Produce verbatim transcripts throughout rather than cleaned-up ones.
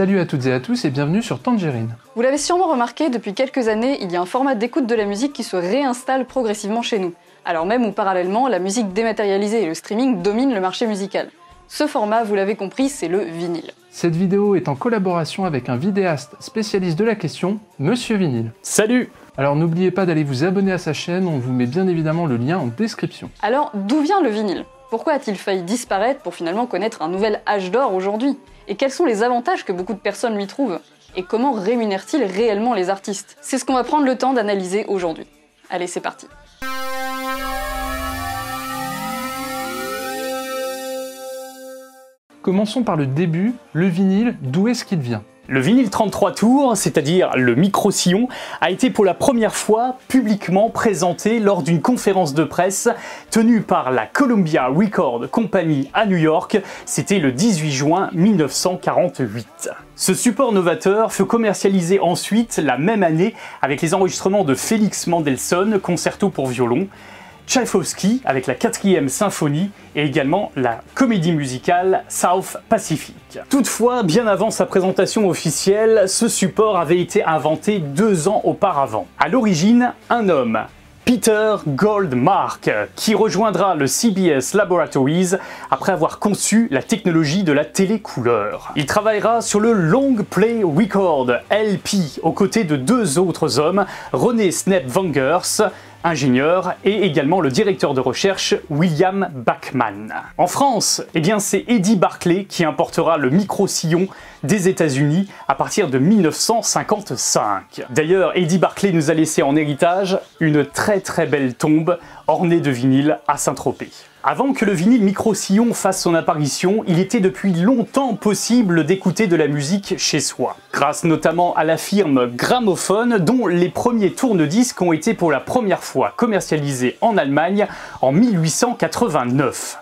Salut à toutes et à tous et bienvenue sur Tangerine. Vous l'avez sûrement remarqué, depuis quelques années, il y a un format d'écoute de la musique qui se réinstalle progressivement chez nous, alors même où parallèlement, la musique dématérialisée et le streaming dominent le marché musical. Ce format, vous l'avez compris, c'est le vinyle. Cette vidéo est en collaboration avec un vidéaste spécialiste de la question, Monsieur Vinyle. Salut! Alors n'oubliez pas d'aller vous abonner à sa chaîne, on vous met bien évidemment le lien en description. Alors d'où vient le vinyle? Pourquoi a-t-il failli disparaître pour finalement connaître un nouvel âge d'or aujourd'hui? Et quels sont les avantages que beaucoup de personnes lui trouvent? Et comment rémunère-t-il réellement les artistes? C'est ce qu'on va prendre le temps d'analyser aujourd'hui. Allez, c'est parti! Commençons par le début, le vinyle, d'où est-ce qu'il vient? Le vinyle trente-trois tours, c'est-à-dire le micro-sillon, a été pour la première fois publiquement présenté lors d'une conférence de presse tenue par la Columbia Record Company à New York, c'était le dix-huit juin mille neuf cent quarante-huit. Ce support novateur fut commercialisé ensuite la même année avec les enregistrements de Félix Mendelssohn, concerto pour violon, Tchaïkovski avec la quatrième symphonie et également la comédie musicale South Pacific. Toutefois, bien avant sa présentation officielle, ce support avait été inventé deux ans auparavant. À l'origine, un homme, Peter Goldmark, qui rejoindra le C B S Laboratories après avoir conçu la technologie de la télécouleur. Il travaillera sur le Long Play Record, L P, aux côtés de deux autres hommes, René Snapp-Vangers, ingénieur, et également le directeur de recherche William Bachman. En France, eh bien c'est Eddie Barclay qui importera le micro-sillon des États-Unis à partir de mille neuf cent cinquante-cinq. D'ailleurs, Eddie Barclay nous a laissé en héritage une très très belle tombe ornée de vinyles à Saint-Tropez. Avant que le vinyle micro-sillon fasse son apparition, il était depuis longtemps possible d'écouter de la musique chez soi. Grâce notamment à la firme Gramophone, dont les premiers tourne-disques ont été pour la première fois commercialisés en Allemagne en mille huit cent quatre-vingt-neuf.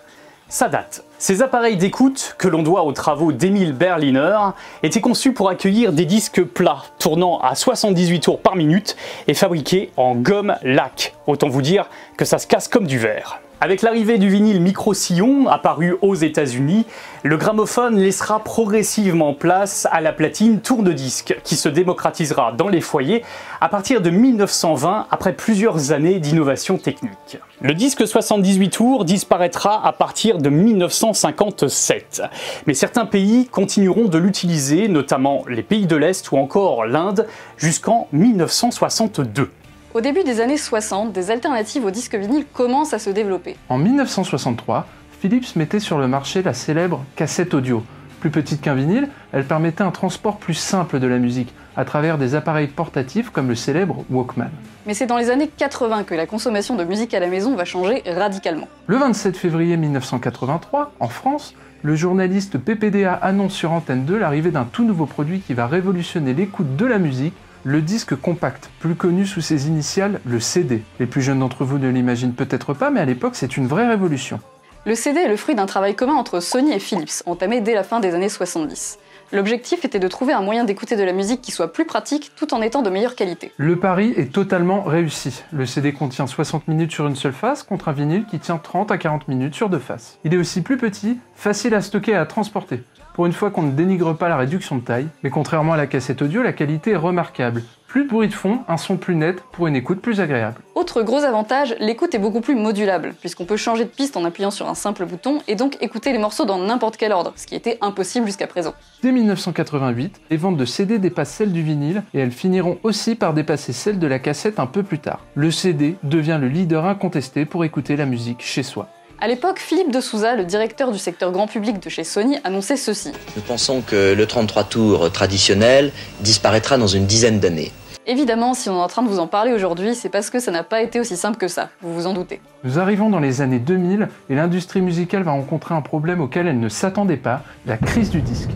Ça date. Ces appareils d'écoute, que l'on doit aux travaux d'Emil Berliner, étaient conçus pour accueillir des disques plats, tournant à soixante-dix-huit tours par minute et fabriqués en gomme laque. Autant vous dire que ça se casse comme du verre. Avec l'arrivée du vinyle micro-sillon, apparu aux États-Unis, le gramophone laissera progressivement place à la platine tourne-disque, qui se démocratisera dans les foyers à partir de mille neuf cent vingt, après plusieurs années d'innovation technique. Le disque soixante-dix-huit tours disparaîtra à partir de mille neuf cent cinquante-sept, mais certains pays continueront de l'utiliser, notamment les pays de l'Est ou encore l'Inde, jusqu'en mille neuf cent soixante-deux. Au début des années soixante, des alternatives au disque vinyle commencent à se développer. En mille neuf cent soixante-trois, Philips mettait sur le marché la célèbre cassette audio. Plus petite qu'un vinyle, elle permettait un transport plus simple de la musique, à travers des appareils portatifs comme le célèbre Walkman. Mais c'est dans les années quatre-vingt que la consommation de musique à la maison va changer radicalement. Le vingt-sept février mille neuf cent quatre-vingt-trois, en France, le journaliste P P D A annonce sur Antenne deux l'arrivée d'un tout nouveau produit qui va révolutionner l'écoute de la musique, le disque compact, plus connu sous ses initiales, le C D. Les plus jeunes d'entre vous ne l'imaginent peut-être pas, mais à l'époque, c'est une vraie révolution. Le C D est le fruit d'un travail commun entre Sony et Philips, entamé dès la fin des années soixante-dix. L'objectif était de trouver un moyen d'écouter de la musique qui soit plus pratique, tout en étant de meilleure qualité. Le pari est totalement réussi. Le C D contient soixante minutes sur une seule face, contre un vinyle qui tient trente à quarante minutes sur deux faces. Il est aussi plus petit, facile à stocker et à transporter. Pour une fois qu'on ne dénigre pas la réduction de taille, mais contrairement à la cassette audio, la qualité est remarquable. Plus de bruit de fond, un son plus net, pour une écoute plus agréable. Autre gros avantage, l'écoute est beaucoup plus modulable, puisqu'on peut changer de piste en appuyant sur un simple bouton, et donc écouter les morceaux dans n'importe quel ordre, ce qui était impossible jusqu'à présent. Dès mille neuf cent quatre-vingt-huit, les ventes de C D dépassent celles du vinyle, et elles finiront aussi par dépasser celles de la cassette un peu plus tard. Le C D devient le leader incontesté pour écouter la musique chez soi. À l'époque, Philippe de Souza, le directeur du secteur grand public de chez Sony, annonçait ceci. Nous pensons que le trente-trois tours traditionnel disparaîtra dans une dizaine d'années. Évidemment, si on est en train de vous en parler aujourd'hui, c'est parce que ça n'a pas été aussi simple que ça, vous vous en doutez. Nous arrivons dans les années deux mille et l'industrie musicale va rencontrer un problème auquel elle ne s'attendait pas, la crise du disque.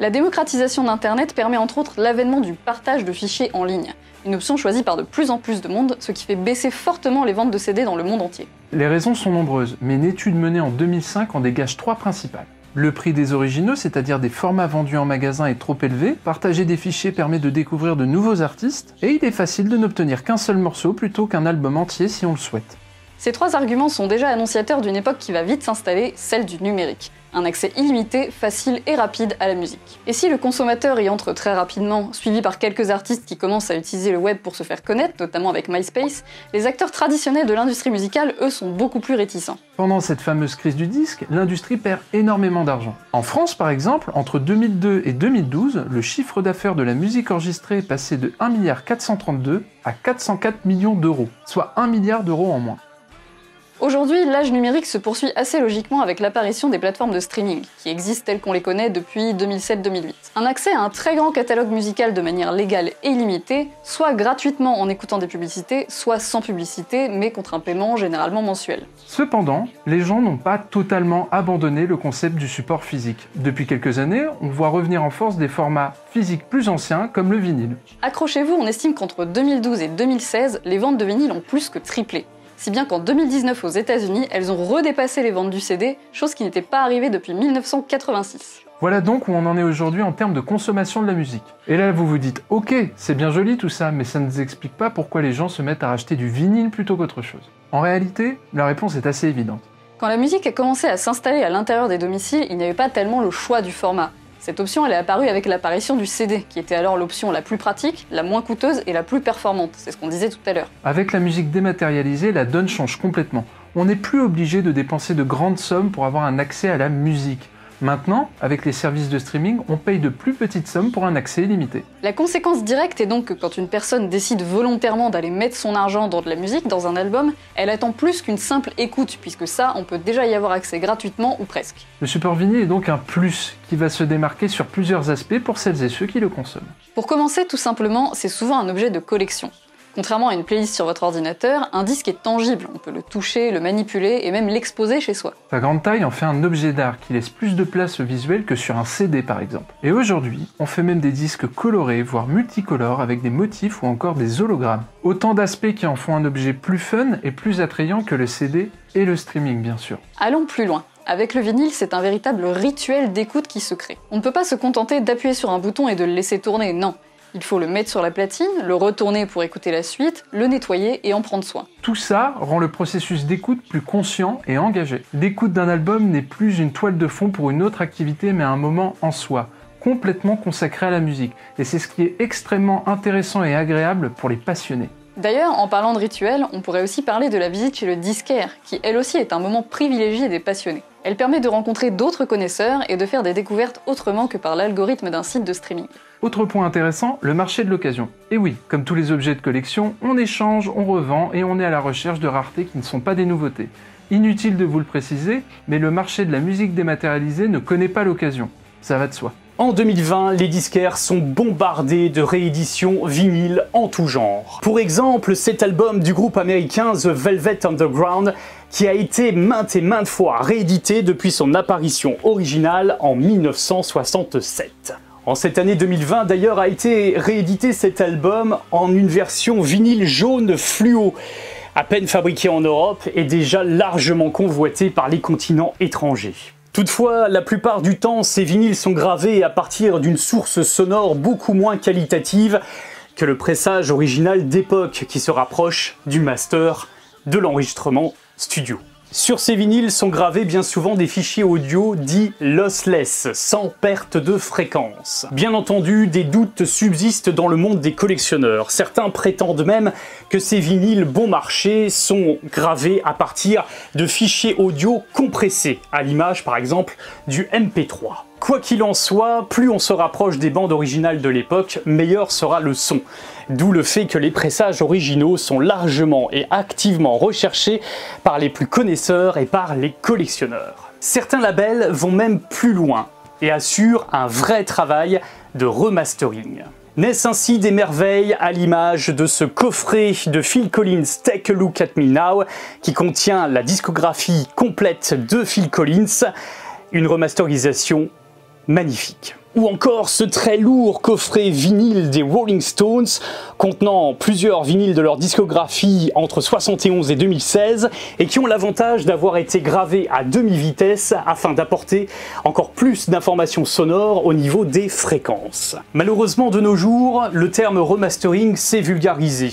La démocratisation d'Internet permet entre autres l'avènement du partage de fichiers en ligne, une option choisie par de plus en plus de monde, ce qui fait baisser fortement les ventes de C D dans le monde entier. Les raisons sont nombreuses, mais une étude menée en deux mille cinq en dégage trois principales. Le prix des originaux, c'est-à-dire des formats vendus en magasin, est trop élevé, partager des fichiers permet de découvrir de nouveaux artistes, et il est facile de n'obtenir qu'un seul morceau plutôt qu'un album entier si on le souhaite. Ces trois arguments sont déjà annonciateurs d'une époque qui va vite s'installer, celle du numérique. Un accès illimité, facile et rapide à la musique. Et si le consommateur y entre très rapidement, suivi par quelques artistes qui commencent à utiliser le web pour se faire connaître, notamment avec MySpace, les acteurs traditionnels de l'industrie musicale, eux, sont beaucoup plus réticents. Pendant cette fameuse crise du disque, l'industrie perd énormément d'argent. En France, par exemple, entre deux mille deux et deux mille douze, le chiffre d'affaires de la musique enregistrée est passé de un milliard quatre cent trente-deux à quatre cent quatre millions d'euros, soit un milliard d'euros en moins. Aujourd'hui, l'âge numérique se poursuit assez logiquement avec l'apparition des plateformes de streaming, qui existent telles qu'on les connaît depuis deux mille sept deux mille huit. Un accès à un très grand catalogue musical de manière légale et illimitée, soit gratuitement en écoutant des publicités, soit sans publicité, mais contre un paiement généralement mensuel. Cependant, les gens n'ont pas totalement abandonné le concept du support physique. Depuis quelques années, on voit revenir en force des formats physiques plus anciens, comme le vinyle. Accrochez-vous, on estime qu'entre deux mille douze et deux mille seize, les ventes de vinyle ont plus que triplé. Si bien qu'en deux mille dix-neuf aux États-Unis, elles ont redépassé les ventes du C D, chose qui n'était pas arrivée depuis mille neuf cent quatre-vingt-six. Voilà donc où on en est aujourd'hui en termes de consommation de la musique. Et là vous vous dites, ok, c'est bien joli tout ça, mais ça ne nous explique pas pourquoi les gens se mettent à racheter du vinyle plutôt qu'autre chose. En réalité, la réponse est assez évidente. Quand la musique a commencé à s'installer à l'intérieur des domiciles, il n'y avait pas tellement le choix du format. Cette option, elle est apparue avec l'apparition du C D, qui était alors l'option la plus pratique, la moins coûteuse et la plus performante, c'est ce qu'on disait tout à l'heure. Avec la musique dématérialisée, la donne change complètement. On n'est plus obligé de dépenser de grandes sommes pour avoir un accès à la musique. Maintenant, avec les services de streaming, on paye de plus petites sommes pour un accès illimité. La conséquence directe est donc que quand une personne décide volontairement d'aller mettre son argent dans de la musique, dans un album, elle attend plus qu'une simple écoute, puisque ça, on peut déjà y avoir accès gratuitement ou presque. Le support vinyle est donc un plus, qui va se démarquer sur plusieurs aspects pour celles et ceux qui le consomment. Pour commencer, tout simplement, c'est souvent un objet de collection. Contrairement à une playlist sur votre ordinateur, un disque est tangible, on peut le toucher, le manipuler et même l'exposer chez soi. Sa grande taille en fait un objet d'art qui laisse plus de place au visuel que sur un C D par exemple. Et aujourd'hui, on fait même des disques colorés, voire multicolores avec des motifs ou encore des hologrammes. Autant d'aspects qui en font un objet plus fun et plus attrayant que le C D et le streaming bien sûr. Allons plus loin. Avec le vinyle, c'est un véritable rituel d'écoute qui se crée. On ne peut pas se contenter d'appuyer sur un bouton et de le laisser tourner, non. Il faut le mettre sur la platine, le retourner pour écouter la suite, le nettoyer et en prendre soin. Tout ça rend le processus d'écoute plus conscient et engagé. L'écoute d'un album n'est plus une toile de fond pour une autre activité mais un moment en soi, complètement consacré à la musique. Et c'est ce qui est extrêmement intéressant et agréable pour les passionnés. D'ailleurs, en parlant de rituel, on pourrait aussi parler de la visite chez le disquaire, qui elle aussi est un moment privilégié des passionnés. Elle permet de rencontrer d'autres connaisseurs et de faire des découvertes autrement que par l'algorithme d'un site de streaming. Autre point intéressant, le marché de l'occasion. Et oui, comme tous les objets de collection, on échange, on revend et on est à la recherche de raretés qui ne sont pas des nouveautés. Inutile de vous le préciser, mais le marché de la musique dématérialisée ne connaît pas l'occasion. Ça va de soi. En deux mille vingt, les disquaires sont bombardés de rééditions vinyles en tout genre. Pour exemple, cet album du groupe américain The Velvet Underground qui a été maintes et maintes fois réédité depuis son apparition originale en mille neuf cent soixante-sept. En cette année deux mille vingt d'ailleurs a été réédité cet album en une version vinyle jaune fluo, à peine fabriqué en Europe et déjà largement convoité par les continents étrangers. Toutefois, la plupart du temps, ces vinyles sont gravés à partir d'une source sonore beaucoup moins qualitative que le pressage original d'époque qui se rapproche du master de l'enregistrement studio. Sur ces vinyles sont gravés bien souvent des fichiers audio dits lossless, sans perte de fréquence. Bien entendu, des doutes subsistent dans le monde des collectionneurs. Certains prétendent même que ces vinyles bon marché sont gravés à partir de fichiers audio compressés, à l'image par exemple du M P trois. Quoi qu'il en soit, plus on se rapproche des bandes originales de l'époque, meilleur sera le son. D'où le fait que les pressages originaux sont largement et activement recherchés par les plus connaisseurs et par les collectionneurs. Certains labels vont même plus loin et assurent un vrai travail de remastering. Naissent ainsi des merveilles à l'image de ce coffret de Phil Collins Take a Look at Me Now qui contient la discographie complète de Phil Collins, une remasterisation magnifique. Ou encore ce très lourd coffret vinyle des Rolling Stones, contenant plusieurs vinyles de leur discographie entre soixante et onze et deux mille seize, et qui ont l'avantage d'avoir été gravés à demi-vitesse afin d'apporter encore plus d'informations sonores au niveau des fréquences. Malheureusement de nos jours, le terme remastering s'est vulgarisé.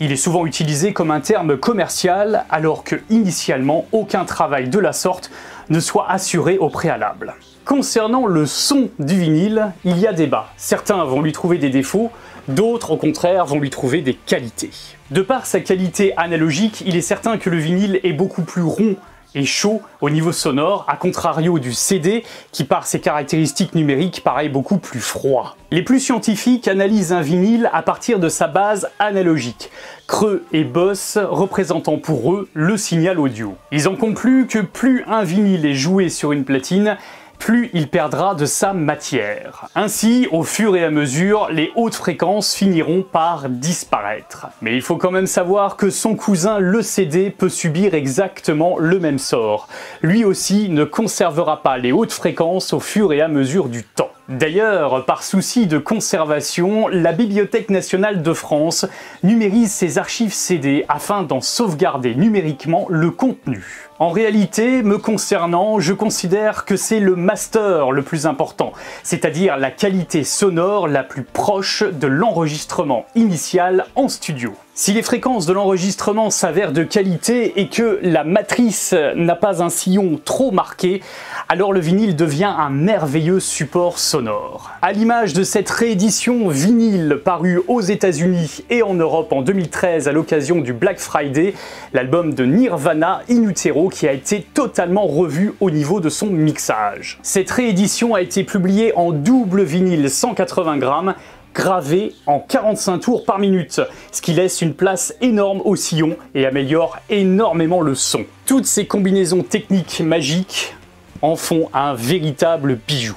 Il est souvent utilisé comme un terme commercial, alors que initialement aucun travail de la sorte ne soit assurée au préalable. Concernant le son du vinyle, il y a débat. Certains vont lui trouver des défauts, d'autres au contraire vont lui trouver des qualités. De par sa qualité analogique, il est certain que le vinyle est beaucoup plus rond et chaud au niveau sonore, à contrario du C D qui par ses caractéristiques numériques paraît beaucoup plus froid. Les plus scientifiques analysent un vinyle à partir de sa base analogique, creux et bosses représentant pour eux le signal audio. Ils en concluent que plus un vinyle est joué sur une platine, plus il perdra de sa matière. Ainsi, au fur et à mesure, les hautes fréquences finiront par disparaître. Mais il faut quand même savoir que son cousin, le C D, peut subir exactement le même sort. Lui aussi ne conservera pas les hautes fréquences au fur et à mesure du temps. D'ailleurs, par souci de conservation, la Bibliothèque nationale de France numérise ses archives C D afin d'en sauvegarder numériquement le contenu. En réalité, me concernant, je considère que c'est le master le plus important, c'est-à-dire la qualité sonore la plus proche de l'enregistrement initial en studio. Si les fréquences de l'enregistrement s'avèrent de qualité et que la matrice n'a pas un sillon trop marqué, alors le vinyle devient un merveilleux support sonore. À l'image de cette réédition vinyle parue aux États-Unis et en Europe en deux mille treize à l'occasion du Black Friday, l'album de Nirvana, In Utero, qui a été totalement revu au niveau de son mixage. Cette réédition a été publiée en double vinyle cent quatre-vingts grammes, gravé en quarante-cinq tours par minute, ce qui laisse une place énorme au sillon et améliore énormément le son. Toutes ces combinaisons techniques magiques en font un véritable bijou.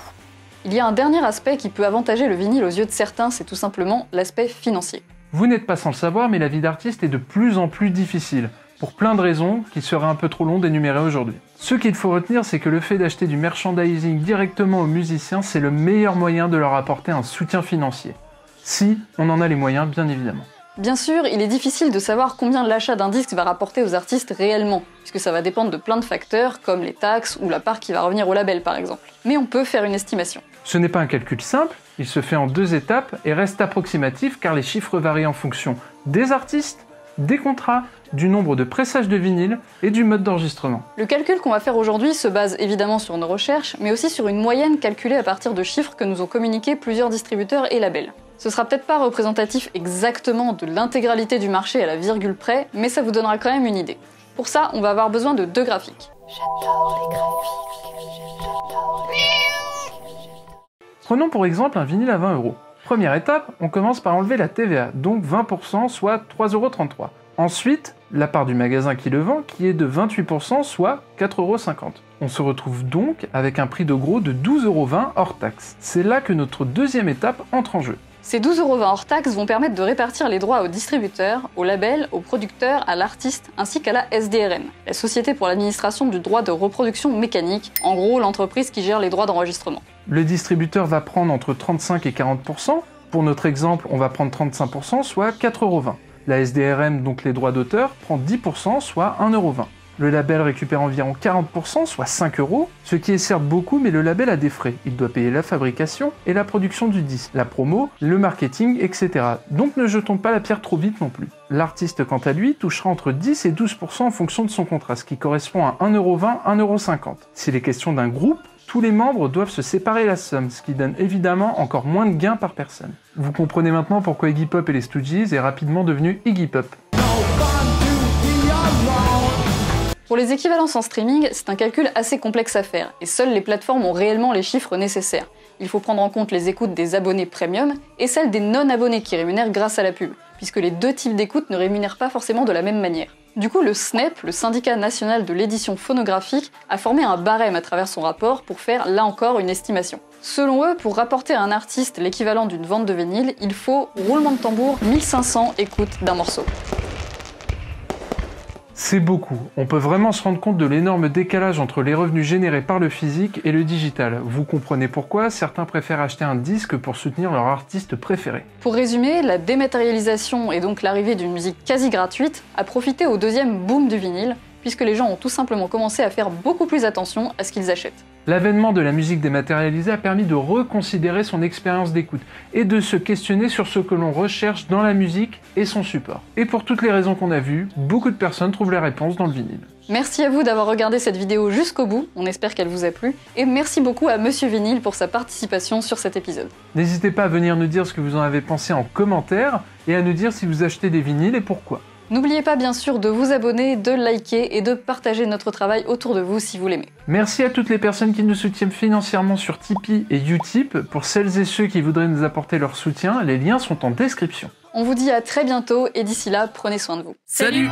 Il y a un dernier aspect qui peut avantager le vinyle aux yeux de certains, c'est tout simplement l'aspect financier. Vous n'êtes pas sans le savoir, mais la vie d'artiste est de plus en plus difficile, pour plein de raisons qui seraient un peu trop longues d'énumérer aujourd'hui. Ce qu'il faut retenir, c'est que le fait d'acheter du merchandising directement aux musiciens, c'est le meilleur moyen de leur apporter un soutien financier. Si on en a les moyens, bien évidemment. Bien sûr, il est difficile de savoir combien l'achat d'un disque va rapporter aux artistes réellement, puisque ça va dépendre de plein de facteurs, comme les taxes ou la part qui va revenir au label par exemple. Mais on peut faire une estimation. Ce n'est pas un calcul simple, il se fait en deux étapes et reste approximatif car les chiffres varient en fonction des artistes, des contrats, du nombre de pressages de vinyle et du mode d'enregistrement. Le calcul qu'on va faire aujourd'hui se base évidemment sur nos recherches, mais aussi sur une moyenne calculée à partir de chiffres que nous ont communiqués plusieurs distributeurs et labels. Ce sera peut-être pas représentatif exactement de l'intégralité du marché à la virgule près, mais ça vous donnera quand même une idée. Pour ça, on va avoir besoin de deux graphiques. J'adore les graphiques, j'adore les... Prenons pour exemple un vinyle à vingt euros. Première étape, on commence par enlever la T V A, donc vingt pour cent, soit trois euros trente-trois. Ensuite, la part du magasin qui le vend, qui est de vingt-huit pour cent, soit quatre euros cinquante. On se retrouve donc avec un prix de gros de douze euros vingt hors taxe. C'est là que notre deuxième étape entre en jeu. Ces douze euros vingt hors taxes vont permettre de répartir les droits aux distributeurs, aux labels, aux producteurs, à l'artiste ainsi qu'à la S D R M, la Société pour l'administration du droit de reproduction mécanique, en gros l'entreprise qui gère les droits d'enregistrement. Le distributeur va prendre entre trente-cinq et quarante pour cent, pour notre exemple on va prendre trente-cinq pour cent, soit quatre euros vingt. La S D R M, donc les droits d'auteur, prend dix pour cent, soit un euro vingt. Le label récupère environ quarante pour cent, soit cinq euros, ce qui est certes beaucoup, mais le label a des frais. Il doit payer la fabrication et la production du disque, la promo, le marketing, et cetera. Donc ne jetons pas la pierre trop vite non plus. L'artiste, quant à lui, touchera entre dix et douze pour cent en fonction de son contrat, ce qui correspond à un euro vingt, un euro cinquante. S'il est question d'un groupe, tous les membres doivent se séparer la somme, ce qui donne évidemment encore moins de gains par personne. Vous comprenez maintenant pourquoi Iggy Pop et les Stooges est rapidement devenu Iggy Pop. Pour les équivalences en streaming, c'est un calcul assez complexe à faire, et seules les plateformes ont réellement les chiffres nécessaires. Il faut prendre en compte les écoutes des abonnés premium et celles des non-abonnés qui rémunèrent grâce à la pub, puisque les deux types d'écoutes ne rémunèrent pas forcément de la même manière. Du coup, le S N E P, le syndicat national de l'édition phonographique, a formé un barème à travers son rapport pour faire, là encore, une estimation. Selon eux, pour rapporter à un artiste l'équivalent d'une vente de vinyle, il faut, roulement de tambour, mille cinq cents écoutes d'un morceau. C'est beaucoup, on peut vraiment se rendre compte de l'énorme décalage entre les revenus générés par le physique et le digital. Vous comprenez pourquoi certains préfèrent acheter un disque pour soutenir leur artiste préféré. Pour résumer, la dématérialisation et donc l'arrivée d'une musique quasi gratuite a profité au deuxième boom du vinyle, puisque les gens ont tout simplement commencé à faire beaucoup plus attention à ce qu'ils achètent. L'avènement de la musique dématérialisée a permis de reconsidérer son expérience d'écoute et de se questionner sur ce que l'on recherche dans la musique et son support. Et pour toutes les raisons qu'on a vues, beaucoup de personnes trouvent la réponse dans le vinyle. Merci à vous d'avoir regardé cette vidéo jusqu'au bout, on espère qu'elle vous a plu, et merci beaucoup à Monsieur Vinyle pour sa participation sur cet épisode. N'hésitez pas à venir nous dire ce que vous en avez pensé en commentaire, et à nous dire si vous achetez des vinyles et pourquoi. N'oubliez pas bien sûr de vous abonner, de liker et de partager notre travail autour de vous si vous l'aimez. Merci à toutes les personnes qui nous soutiennent financièrement sur Tipeee et Utip. Pour celles et ceux qui voudraient nous apporter leur soutien, les liens sont en description. On vous dit à très bientôt et d'ici là, prenez soin de vous. Salut !